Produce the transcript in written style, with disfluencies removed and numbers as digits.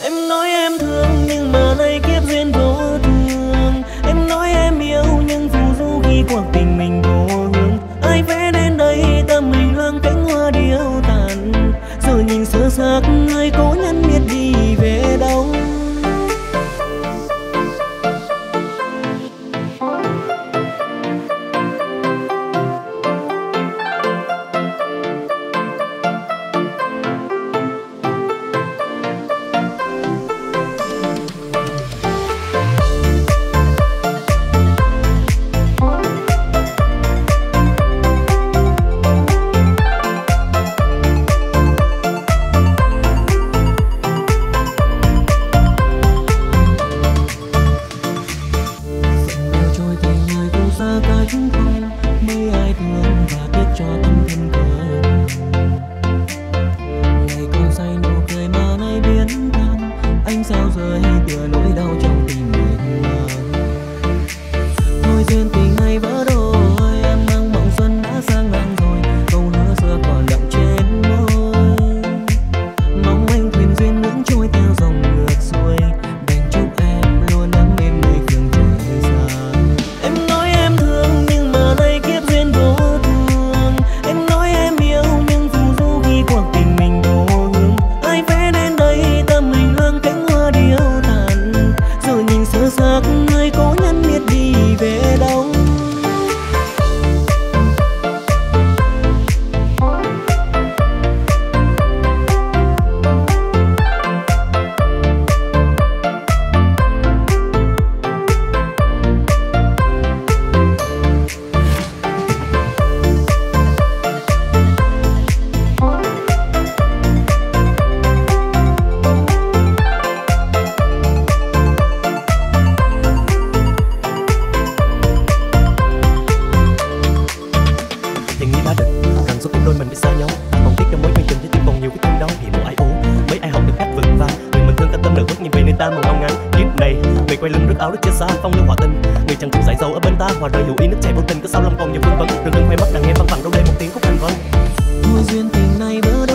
Em nói em thương nhưng mà nay kiếp duyên vô thường. Em nói em yêu nhưng phù du khi cuộc tình mình vô hướng. Ai vẽ đến đây tâm mình loang cánh hoa điêu tàn. Rồi nhìn sơ xác người cố nhân biết đi về đâu. Có sao lòng còn nhiều vương vấn, đường lưng khoe mắt đang nghe văng vẳng đâu đây một tiếng khúc thành vân. Mùa duyên tình này bữa